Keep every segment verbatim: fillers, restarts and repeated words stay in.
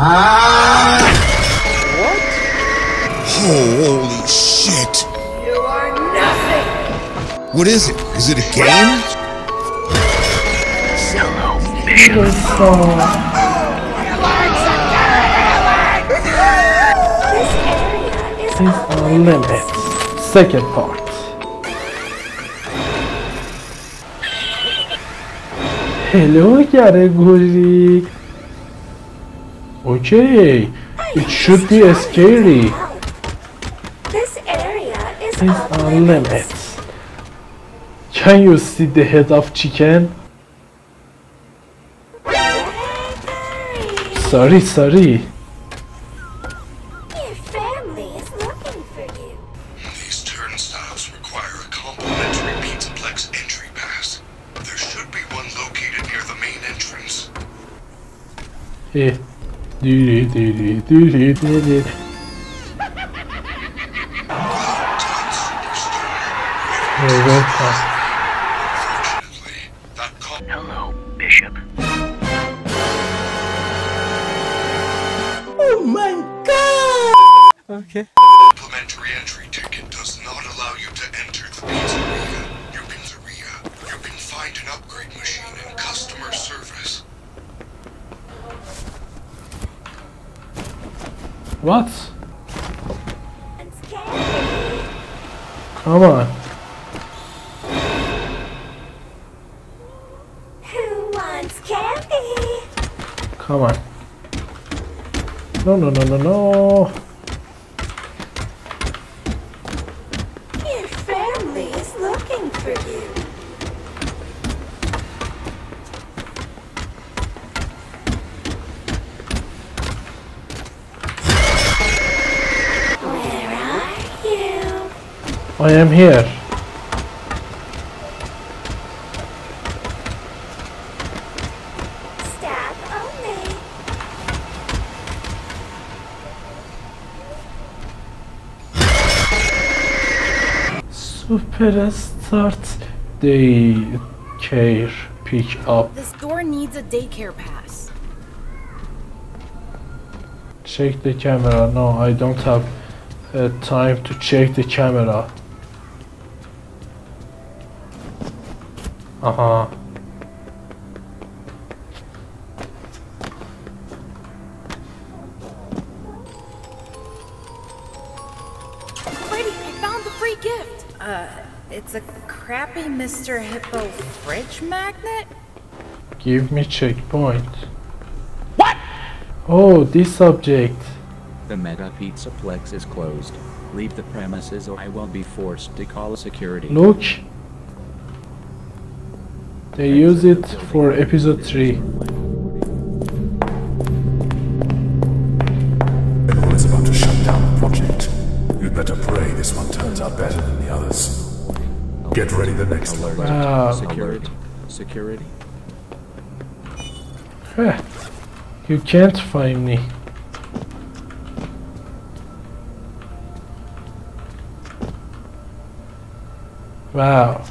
Ah! What? Holy shit! You are nothing! What is it? Is it a game? Solo mission. This is Limits. Second part. Hello, Gregory. Okay, it should be scary. This area is unlimited. Can you see the head of chicken? Sorry, sorry. Your family is looking for you. These turnstiles require a complimentary Pizza Plex entry pass. There should be one located near the main entrance. Yeah. Do do do do. Hello, Bishop. Oh my God! Okay. Complimentary entry ticket does not allow you to enter the pizzeria. You can pizzeria. You can find an upgrade machine in customer service. What? Come on. Who wants candy? Come on. No, no, no, no, no. Your family is looking for you. I am here. Stop only. Superstar Daycare pick up. This door needs a daycare pass. Check the camera. No, I don't have uh, time to check the camera. Uh-huh. Lady, I found the free gift! Uh, it's a crappy Mister Hippo fridge magnet? Give me checkpoint. What? Oh, this subject. The Mega Pizza Plex is closed. Leave the premises or I will be forced to call security. Look! They use it for episode three. Everyone is about to shut down the project. You'd better pray this one turns out better than the others. Get ready the next alert. Wow. Security. Security. Huh. You can't find me. Wow.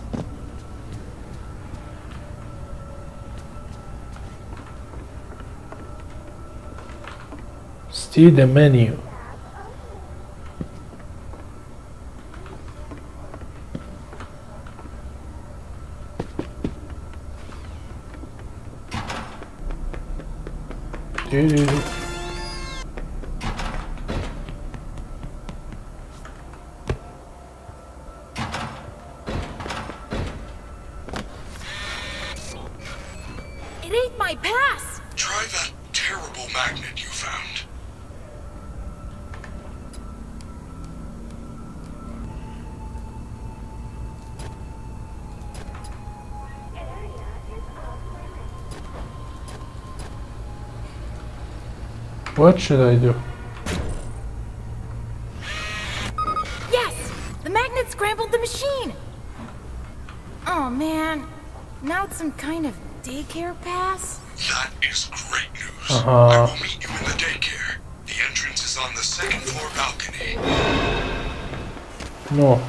See the menu. Dude. It ain't my pass. Try that terrible magnet you found. What should I do? Yes! The magnet scrambled the machine! Oh man, now it's some kind of daycare pass? That is great news. Uh-huh. I will meet you in the daycare. The entrance is on the second floor balcony. No.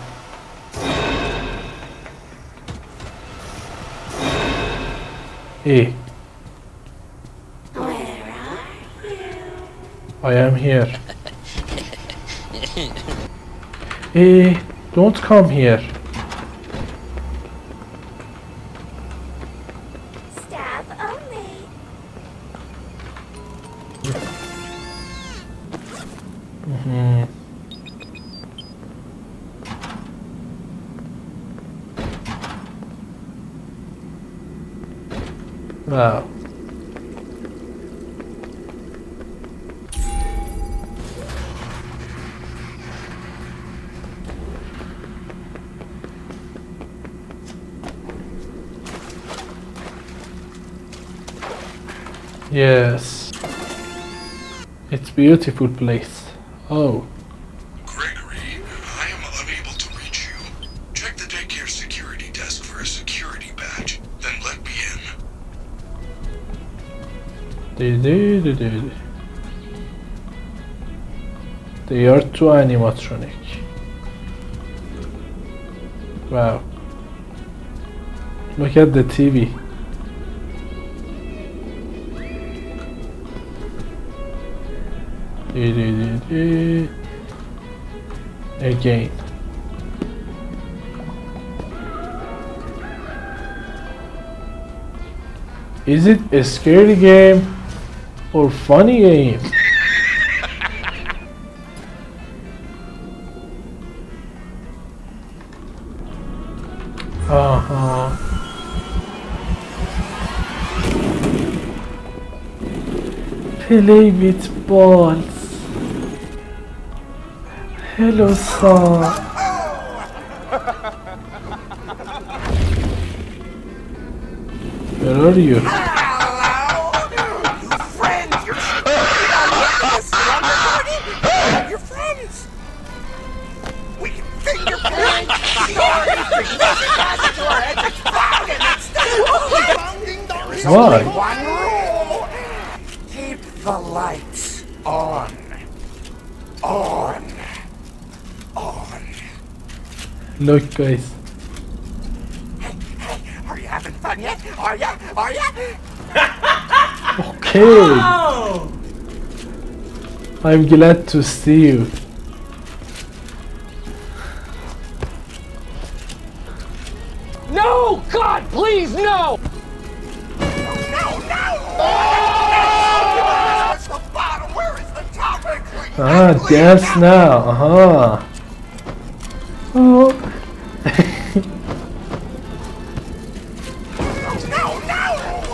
Hey. Where are you? I am here. Hey, don't come here. Stab only. Mm-hmm. Wow. Yes. It's a beautiful place. Oh. Gregory, I am unable to reach you. Check the daycare security desk for a security badge, then let me in. They do, they do. They are too animatronic. Wow. Look at the T V. Again. Is it a scary game or funny game? Uh-huh. Play with balls. Hello, sir. Where are you? Hello, your friends. Your friends. Your friends. We can fingerprint your Why? Keep the lights on. On. Look, guys. Hey, hey, are you having fun yet? Are ya? Are ya? Okay. Oh. I'm glad to see you. No, God, please, no. No, no, no. Where is the bottom? Where is the top? Ah, dance now. Uh huh. Oh.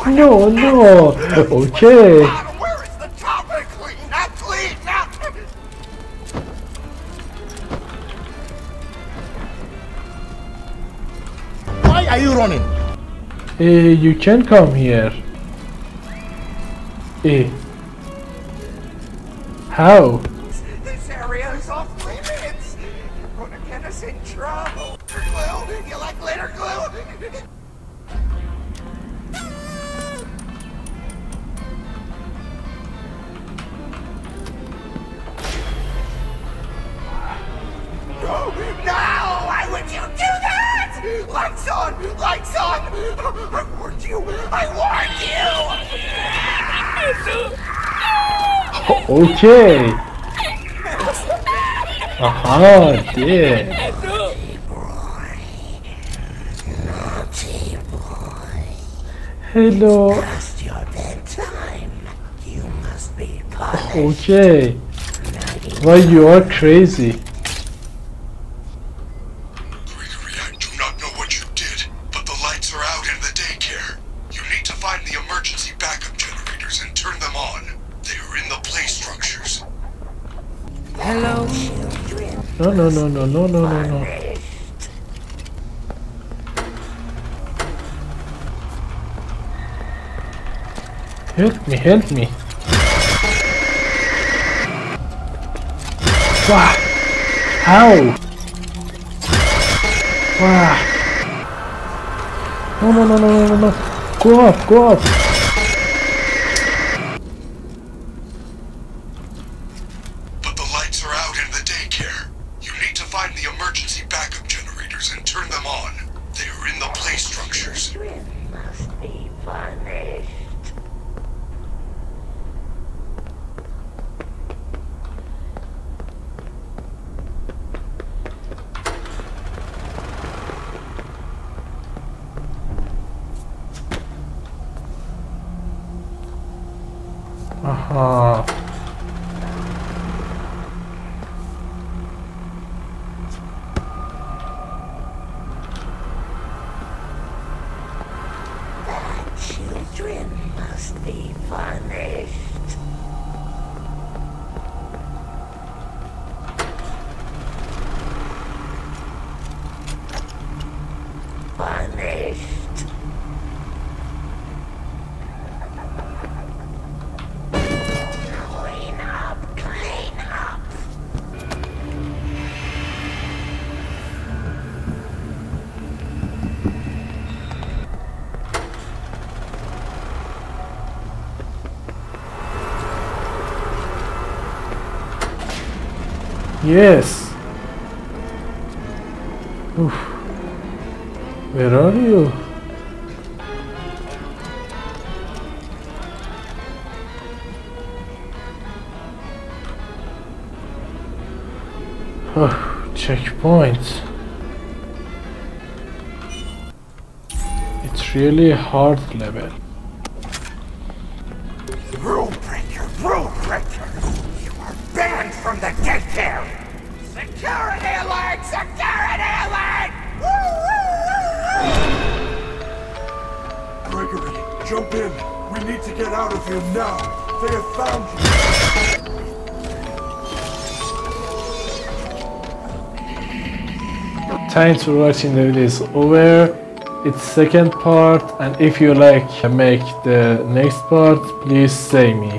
No, no. Okay. Where is the topic? Clean up, clean up. Why are you running? Hey, you can come here. Hey. How? This area is off limits. You're gonna get us in trouble. Glue. You like glitter glue? Lights on! Lights on! I warned you! I warned you! Okay! Aha! Dear! Naughty boy! Naughty boy! Hello! It's past your bedtime! You must be punished! Okay! Why you are crazy! No, no, no, no, no, no, no, no. Help me, help me. Wow. How? Wow. No, no, no, no, no, no. Go up, go up. Aha. Yes. Oof. Where are you? Oh, checkpoints. It's really hard level. Rule breaker, rule breaker. You are banned from the daycare. Security alert! Security alert! Woo, woo, woo, woo. Gregory, jump in. We need to get out of here now. They have found you. Thanks for watching. The video is over. It's second part, and if you like, make the next part. Please say me.